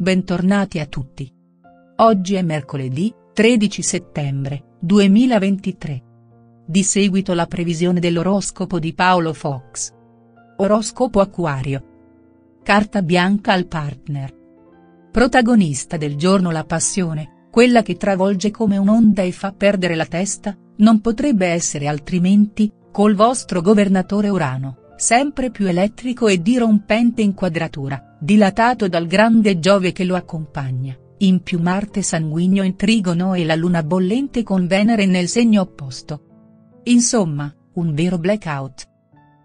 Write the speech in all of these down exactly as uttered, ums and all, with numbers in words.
Bentornati a tutti. Oggi è mercoledì, tredici settembre duemilaventitré. Di seguito la previsione dell'oroscopo di Paolo Fox. Oroscopo Acquario. Carta bianca al partner. Protagonista del giorno la passione, quella che travolge come un'onda e fa perdere la testa, non potrebbe essere altrimenti, col vostro governatore Urano, sempre più elettrico e dirompente in quadratura, dilatato dal grande Giove che lo accompagna, in più Marte sanguigno in trigono e la Luna bollente con Venere nel segno opposto. Insomma, un vero blackout.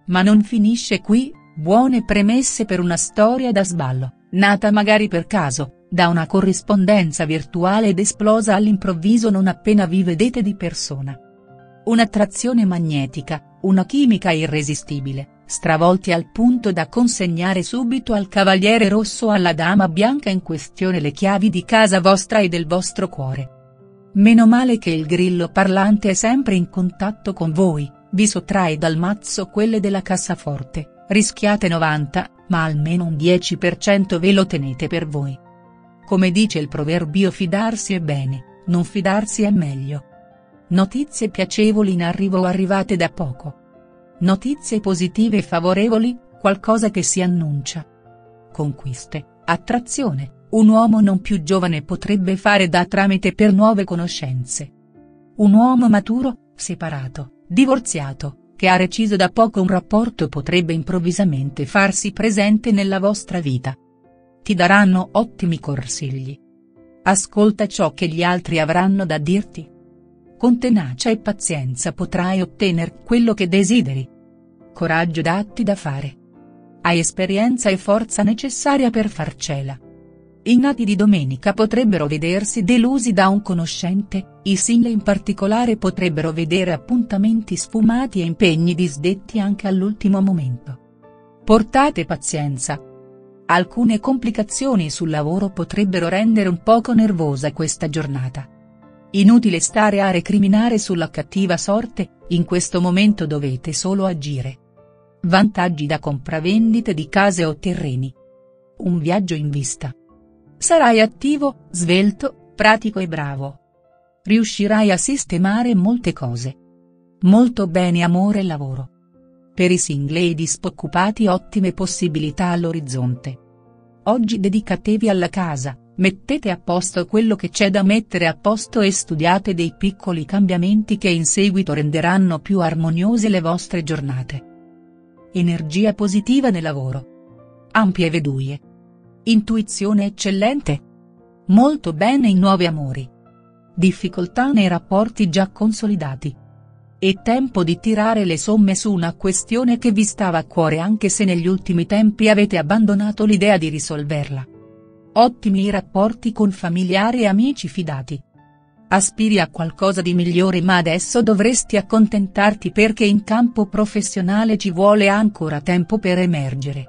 Ma non finisce qui, buone premesse per una storia da sballo, nata magari per caso, da una corrispondenza virtuale ed esplosa all'improvviso non appena vi vedete di persona. Un'attrazione magnetica, una chimica irresistibile, stravolti al punto da consegnare subito al Cavaliere Rosso o alla Dama Bianca in questione le chiavi di casa vostra e del vostro cuore. Meno male che il grillo parlante è sempre in contatto con voi, vi sottrae dal mazzo quelle della cassaforte, rischiate novanta, ma almeno un dieci per cento ve lo tenete per voi. Come dice il proverbio, fidarsi è bene, non fidarsi è meglio. Notizie piacevoli in arrivo o arrivate da poco. Notizie positive e favorevoli, qualcosa che si annuncia. Conquiste, attrazione, un uomo non più giovane potrebbe fare da tramite per nuove conoscenze. Un uomo maturo, separato, divorziato, che ha reciso da poco un rapporto potrebbe improvvisamente farsi presente nella vostra vita. Ti daranno ottimi consigli. Ascolta ciò che gli altri avranno da dirti. Con tenacia e pazienza potrai ottenere quello che desideri. Coraggio, datti da fare. Hai esperienza e forza necessaria per farcela. I nati di domenica potrebbero vedersi delusi da un conoscente, i single in particolare potrebbero vedere appuntamenti sfumati e impegni disdetti anche all'ultimo momento. Portate pazienza. Alcune complicazioni sul lavoro potrebbero rendere un poco nervosa questa giornata. Inutile stare a recriminare sulla cattiva sorte, in questo momento dovete solo agire. Vantaggi da compravendite di case o terreni. Un viaggio in vista. Sarai attivo, svelto, pratico e bravo. Riuscirai a sistemare molte cose. Molto bene amore e lavoro. Per i single e i disoccupati ottime possibilità all'orizzonte. Oggi dedicatevi alla casa. Mettete a posto quello che c'è da mettere a posto e studiate dei piccoli cambiamenti che in seguito renderanno più armoniose le vostre giornate. Energia positiva nel lavoro. Ampie vedute. Intuizione eccellente. Molto bene i nuovi amori. Difficoltà nei rapporti già consolidati. È tempo di tirare le somme su una questione che vi stava a cuore anche se negli ultimi tempi avete abbandonato l'idea di risolverla. Ottimi i rapporti con familiari e amici fidati. Aspiri a qualcosa di migliore ma adesso dovresti accontentarti perché in campo professionale ci vuole ancora tempo per emergere.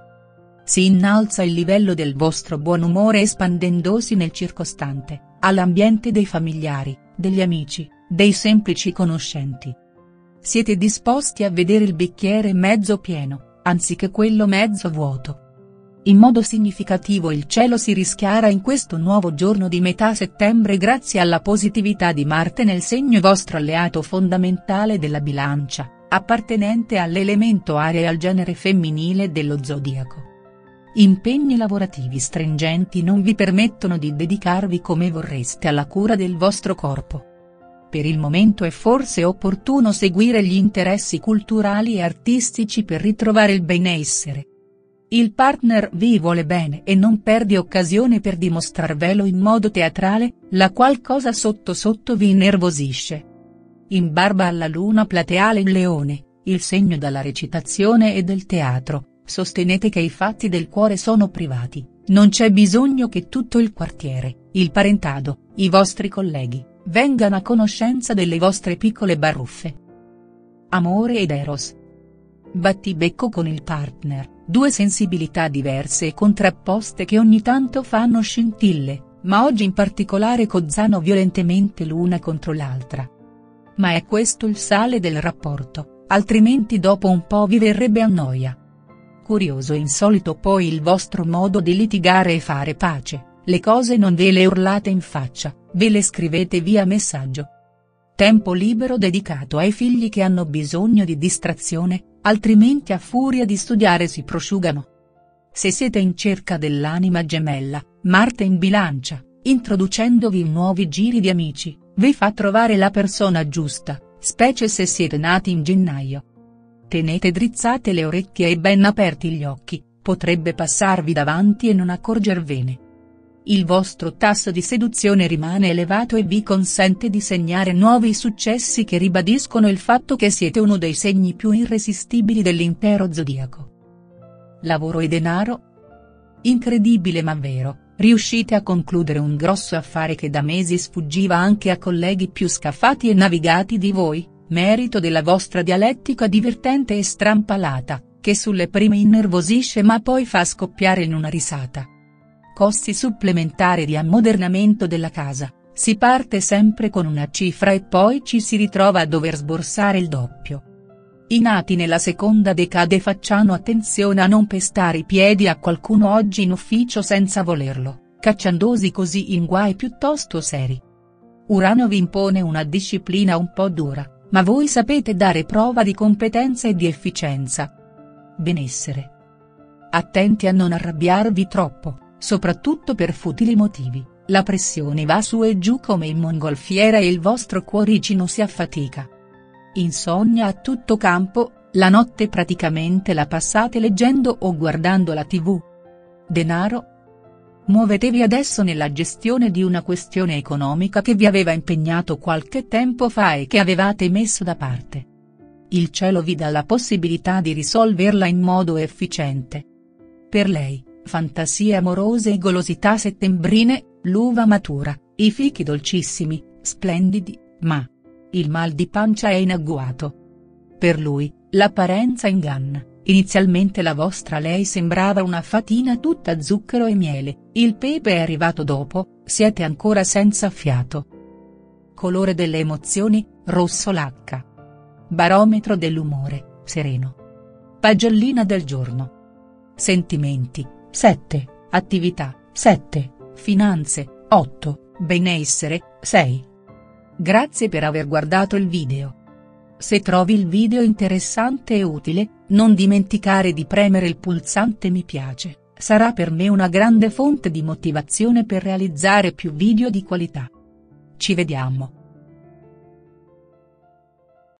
Si innalza il livello del vostro buon umore espandendosi nel circostante, all'ambiente dei familiari, degli amici, dei semplici conoscenti. Siete disposti a vedere il bicchiere mezzo pieno, anziché quello mezzo vuoto. In modo significativo il cielo si rischiara in questo nuovo giorno di metà settembre grazie alla positività di Marte nel segno vostro alleato fondamentale della bilancia, appartenente all'elemento aria e al genere femminile dello zodiaco. Impegni lavorativi stringenti non vi permettono di dedicarvi come vorreste alla cura del vostro corpo. Per il momento è forse opportuno seguire gli interessi culturali e artistici per ritrovare il benessere. Il partner vi vuole bene e non perdi occasione per dimostrarvelo in modo teatrale, la qualcosa sotto sotto vi innervosisce. In barba alla luna plateale in Leone, il segno dalla recitazione e del teatro, sostenete che i fatti del cuore sono privati, non c'è bisogno che tutto il quartiere, il parentado, i vostri colleghi, vengano a conoscenza delle vostre piccole barruffe. Amore ed Eros. Battibecco con il partner. Due sensibilità diverse e contrapposte che ogni tanto fanno scintille, ma oggi in particolare cozzano violentemente l'una contro l'altra. Ma è questo il sale del rapporto, altrimenti dopo un po' vi verrebbe a noia. Curioso e insolito poi il vostro modo di litigare e fare pace, le cose non ve le urlate in faccia, ve le scrivete via messaggio. Tempo libero dedicato ai figli che hanno bisogno di distrazione, altrimenti a furia di studiare si prosciugano. Se siete in cerca dell'anima gemella, Marte in bilancia, introducendovi nuovi giri di amici, vi fa trovare la persona giusta, specie se siete nati in gennaio. Tenete drizzate le orecchie e ben aperti gli occhi, potrebbe passarvi davanti e non accorgervene. Il vostro tasso di seduzione rimane elevato e vi consente di segnare nuovi successi che ribadiscono il fatto che siete uno dei segni più irresistibili dell'intero zodiaco. Lavoro e denaro? Incredibile ma vero, riuscite a concludere un grosso affare che da mesi sfuggiva anche a colleghi più scaffati e navigati di voi, merito della vostra dialettica divertente e strampalata, che sulle prime innervosisce ma poi fa scoppiare in una risata. Costi supplementari di ammodernamento della casa, si parte sempre con una cifra e poi ci si ritrova a dover sborsare il doppio. I nati nella seconda decade facciano attenzione a non pestare i piedi a qualcuno oggi in ufficio senza volerlo, cacciandosi così in guai piuttosto seri. Urano vi impone una disciplina un po' dura, ma voi sapete dare prova di competenza e di efficienza. Benessere. Attenti a non arrabbiarvi troppo, soprattutto per futili motivi, la pressione va su e giù come in mongolfiera e il vostro cuoricino si affatica. Insonnia a tutto campo, la notte praticamente la passate leggendo o guardando la tivù. Denaro? Muovetevi adesso nella gestione di una questione economica che vi aveva impegnato qualche tempo fa e che avevate messo da parte. Il cielo vi dà la possibilità di risolverla in modo efficiente. Per lei, fantasie amorose e golosità settembrine, l'uva matura, i fichi dolcissimi, splendidi, ma il mal di pancia è in agguato. Per lui, l'apparenza inganna. Inizialmente la vostra lei sembrava una fatina tutta zucchero e miele, il pepe è arrivato dopo, siete ancora senza fiato. Colore delle emozioni, rosso lacca. Barometro dell'umore, sereno. Pagellina del giorno. Sentimenti, sette, attività, sette, finanze, otto, benessere, sei. Grazie per aver guardato il video. Se trovi il video interessante e utile, non dimenticare di premere il pulsante mi piace, sarà per me una grande fonte di motivazione per realizzare più video di qualità. Ci vediamo.